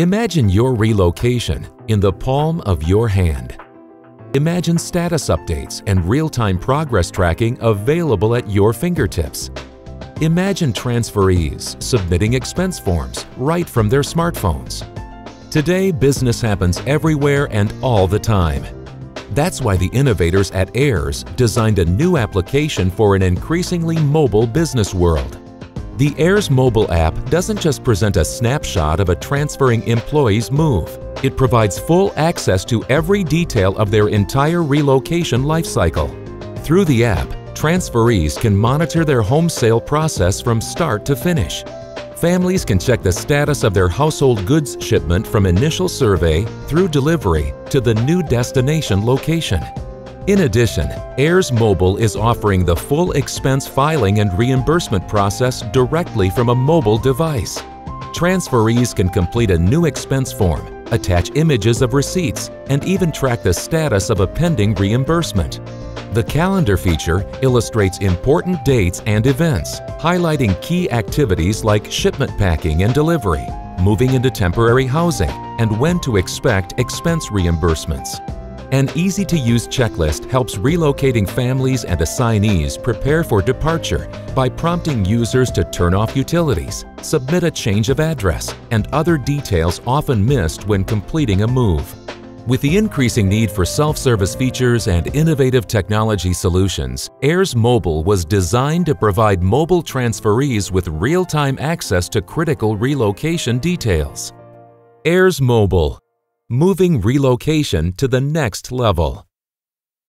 Imagine your relocation in the palm of your hand. Imagine status updates and real-time progress tracking available at your fingertips. Imagine transferees submitting expense forms right from their smartphones. Today, business happens everywhere and all the time. That's why the innovators at AIReS designed a new application for an increasingly mobile business world. The AIReS mobile app doesn't just present a snapshot of a transferring employee's move. It provides full access to every detail of their entire relocation lifecycle. Through the app, transferees can monitor their home sale process from start to finish. Families can check the status of their household goods shipment from initial survey through delivery to the new destination location. In addition, AIReS Mobile is offering the full expense filing and reimbursement process directly from a mobile device. Transferees can complete a new expense form, attach images of receipts, and even track the status of a pending reimbursement. The calendar feature illustrates important dates and events, highlighting key activities like shipment packing and delivery, moving into temporary housing, and when to expect expense reimbursements. An easy-to-use checklist helps relocating families and assignees prepare for departure by prompting users to turn off utilities, submit a change of address, and other details often missed when completing a move. With the increasing need for self-service features and innovative technology solutions, AIReS Mobile was designed to provide mobile transferees with real-time access to critical relocation details. AIReS Mobile. Moving relocation to the next level.